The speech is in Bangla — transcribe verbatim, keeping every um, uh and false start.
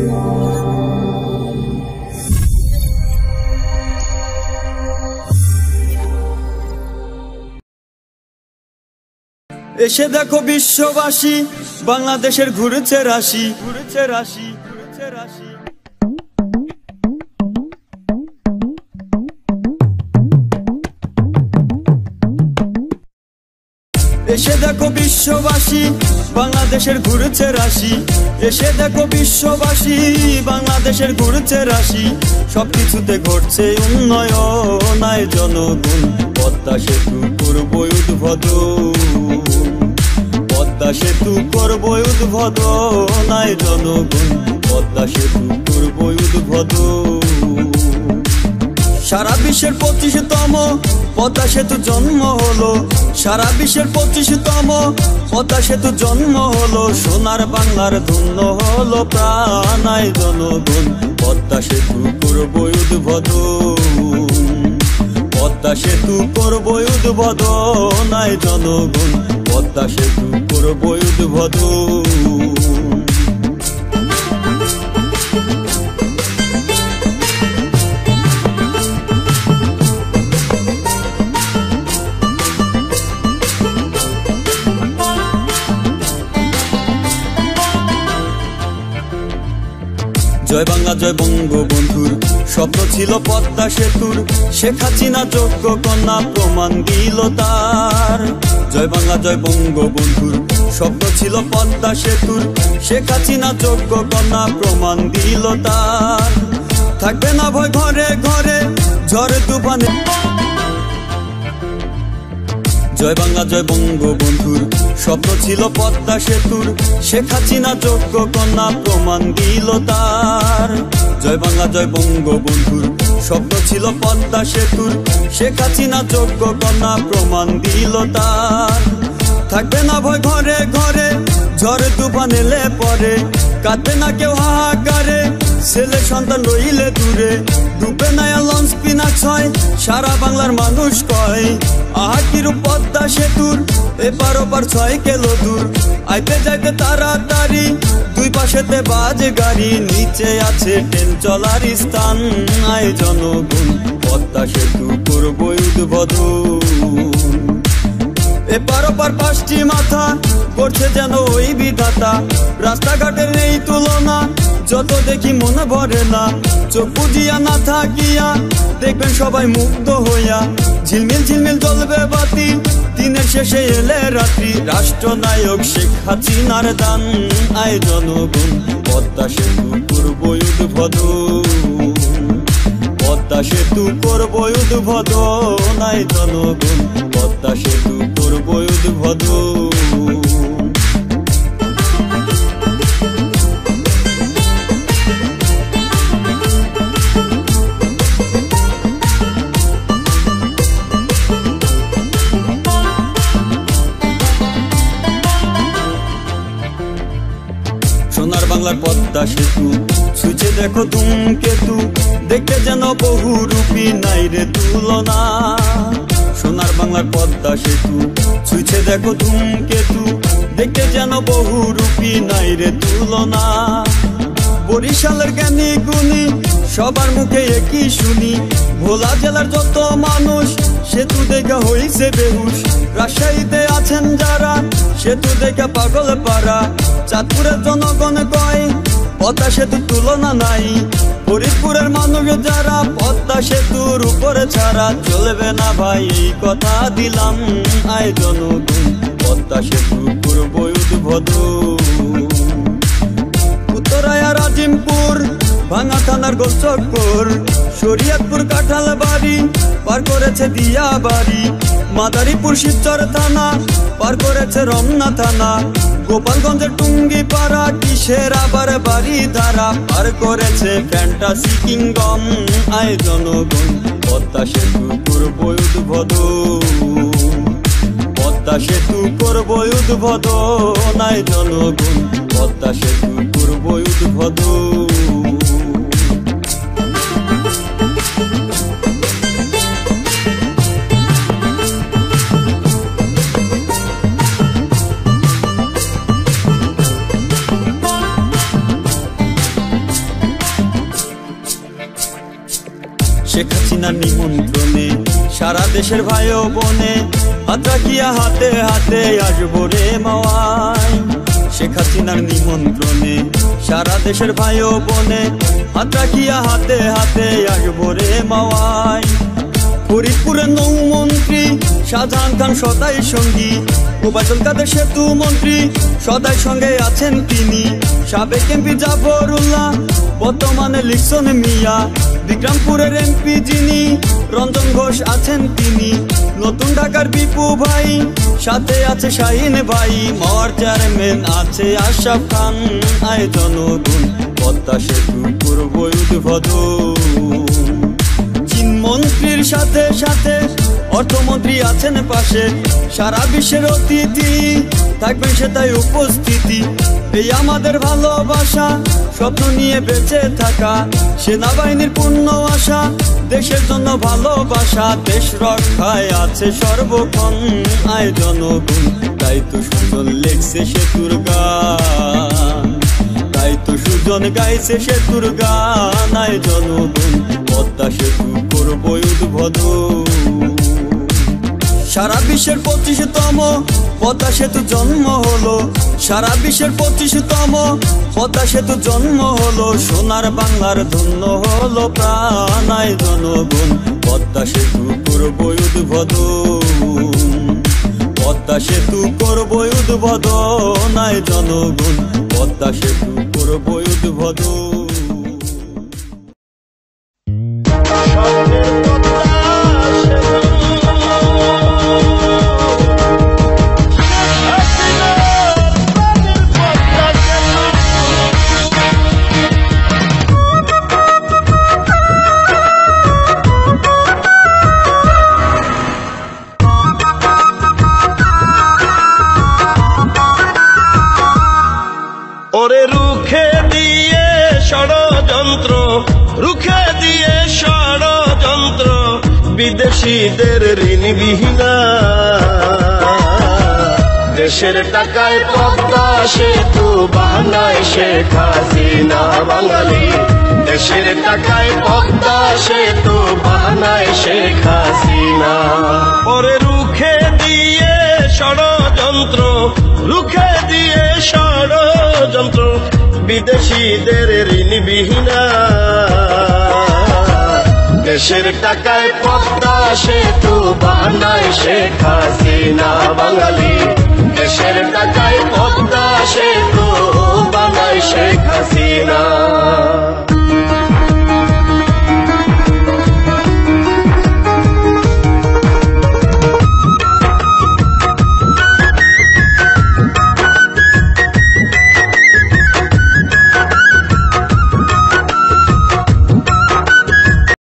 এসে দেখো বিশ্ববাসী বাংলাদেশের ঘুরছে রাশি ঘুরছে রাশি ঘুরছে রাশি এসে দেখো বিশ্ববাসী বাংলাদেশের ঘুরছে রাশি এসে দেখো বিশ্ববাসী বাংলাদেশের ঘুরছে রাশি সবকিছুতে ঘটছে উন্নয়ন আয় জনগণ পদ্মা সেতু করবো উদ্বোধন পদ্মা সেতু করবো উদ্বোধন আয় জনগণ পদ্মা সেতু করবো উদ্বোধন সারা বিশ্বের পঁচিশতম পদ্মা সেতু জন্ম হলো সারা বিশ্বের পঁচিশতম পদ্মা সেতু জন্ম হলো সোনার বাংলার ধন্য হলো প্রাণায় জনগণ পদ্মা সেতু করবো উদ্বোধন পদ্মা সেতু করবো উদ্বোধন আয় জনগণ পদ্মা সেতু করবো উদ্বোধন জয় বাংলা জয় বঙ্গবন্ধুর স্বপ্ন ছিল পদ্মা সেতুর শেখ হাসিনা যোগ্য কন্যা প্রমাণ দিল তার জয় বাংলা জয় বঙ্গবন্ধুর স্বপ্ন ছিল পদ্মা সেতুর শেখ হাসিনা যোগ্য কন্যা প্রমাণ দিল তার থাকবে না ভয় ঘরে ঘরে ঝড়ে তুফানে জয় বাংলা জয় বঙ্গবন্ধুর স্বপ্ন ছিল পদ্মা সেতুর শেখ হাসিনা যোগ্য কন্যা প্রমাণ দিল তার জয় বাংলা জয় বঙ্গবন্ধুর স্বপ্ন ছিল পদ্মা সেতুর শেখ হাসিনা যোগ্য কন্যা প্রমাণ দিল তার থাকবে না ভয় ঘরে ঘরে ঝড়ে তুফান এলে পরে কাঁদবে না কেউ হাহাকারে ছেলে সন্তান রইলে দূরে ডুবে নয়া লঞ্চ পিনাক্স হয় সারা বাংলার মানুষ কয় আহা কিরূপ পদ্মা সেতুর এপার ওপার ছয় কিলো দূর আইতে যাইতে তাড়াতাড়ি দুই পাশেতে বাজে গাড়ি নিচে আছে ট্রেন চলার স্থান আয় জনগণ পদ্মা সেতু করবো উদ্বোধন এপার ওপার পাঁচটি মাথা করছে যেন ওই বিধাতা রাস্তাঘাটের নেই তুলনা যত দেখি মনে ভরে না চোখ বুজিয়া না থাকিয়া দেখবেন সবাই মুক্ত হইয়া ঝিলমিল ঝিলমিল জ্বলবে বাতি দিনের শেষে এলে রাত্রি রাষ্ট্রনায়ক শেখ হাসিনার দান আয় জনগণ পদ্মা সেতু করবো উদ্বোধন পদ্মা সেতু করবো উদ্বোধন আয় জনগণ পদ্মা সেতু করবো উদ্বোধন পদ্মা সেতু সুইচে দেখো ধূমকেতু দেখতে যেন বহুরূপী নাই রে তুলনা সোনার বাংলার পদ্মা সেতু সুইচে দেখো ধূমকেতু দেখতে যেন বহুরূপী নাই রে তুলনা বরিশালের জ্ঞানী গুণী সবার মুখে একই শুনি ভোলা জেলার যত মানুষ সেতু দেখা হইছে বেহুশ রাজশাহীতে আছেন যারা সেতু দেখা পাগল পারা চাঁদপুরের জনগণ কয় পদ্মা সেতু তুলনা নাই ফরিদপুরের মানুষ যারা পদ্মা সেতুর উপরে ছাড়া চলবে না ভাই এই কথা দিলাম আয় জনগণ পদ্মা সেতু করবো উদ্বোধন উত্তরায়া রাজিমপুর ভাঙা থানার গোলচক্কর শরিয়তপুর কাঁঠাল বাড়ি পার করেছে দিয়া বাড়ি মাদারীপুর শিবচর থানা পার করেছে রমনা থানা গোপালগঞ্জের টুঙ্গি পাড়া কিসের আবার বাড়ি ধারা পার করেছে ফ্যান্টাসি কিংডম আয় জনগণ পদ্মা সেতু করবো উদ্বোধন পদ্মা সেতু করবো উদ্বোধন আয় জনগণ পদ্মা সেতু করবো উদ্বোধন শেখ হাসিনার নিমন্ত্রণে সারা দেশের ভাই ও বোনে আতাকিয়া হাতে হাতে আসবো রে মাওয়ায়। শেখ হাসিনার নিমন্ত্রণে সারা দেশের ভাই ও বোনে আতাকিয়া হাতে হাতে আসবো রে মাওয়ায়। ফরিদপুরের নৌমন্ত্রী শাহজাহান খান সদাই সঙ্গী, ওবায়দুল কাদের সেতু মন্ত্রী সদাই সঙ্গে আছেন তিনি। সাবেক এমপি জাফরুল্লাহ, বর্তমানে লিখছেন মিয়া। বিক্রমপুরের এমপি যিনি রঞ্জন ঘোষ আছেন তিনি। নতুন ঢাকার বিপু ভাই, সাথে আছে শাহিন ভাই। মর চেয়ারম্যান আছে আশরাফ খান। আয় জনগণ, পদ্মা সেতু করব উদ্বোধন। মন্ত্রীর সাথে সাথে অর্থমন্ত্রী আছেন পাশে। সারা বিশ্বের অতিথি থাকবেন সেটাই উপস্থিতি। এই আমাদের ভালোবাসা, স্বপ্ন নিয়ে বেঁচে থাকা, সেনাবাহিনীর পূর্ণ আশা, দেশের জন্য ভালোবাসা, দেশ রক্ষায় আছে সর্বক্ষণ। আয় জনগণ, তাই তো সুজন লেখছে সেতুর গান, তাই তো সুজন গাইছে সেতুর গান। আয় জনগণ, পদ্মা সেতু করবো উদ্বোধন। সারা বিশ্বের পঁচিশতম পদ্মা সেতু জন্ম হলো। সারা বিশ্বের পঁচিশতম পদ্মা সেতু জন্ম হলো। সোনার বাংলার ধন্য হলো প্রাণ। আয় জনগণ, পদ্মা সেতু করবো উদ্বোধন। পদ্মা সেতু করবো উদ্বোধন। আয় জনগণ, পদ্মা সেতু করবো উদ্বোধন। বিদেশীদের ঋণ বিহীনা দেশের টাকায় পদ্মা সেতু বাহানায় শেখ হাসিনা বাঙালি। দেশের টাকায় পদ্মা সেতু বাহানায় শেখ হাসিনা। ওরে রুখে দিয়ে ষড়যন্ত্র, রুখে দিয়ে ষড়যন্ত্র বিদেশীদের ঋণ বিহীনা দেশের টাকায় পদ্মা সেতু বানায় শেখ হাসিনা বাঙালি। দেশের টাকায় পদ্মা সেতু বানায় শেখ হাসিনা।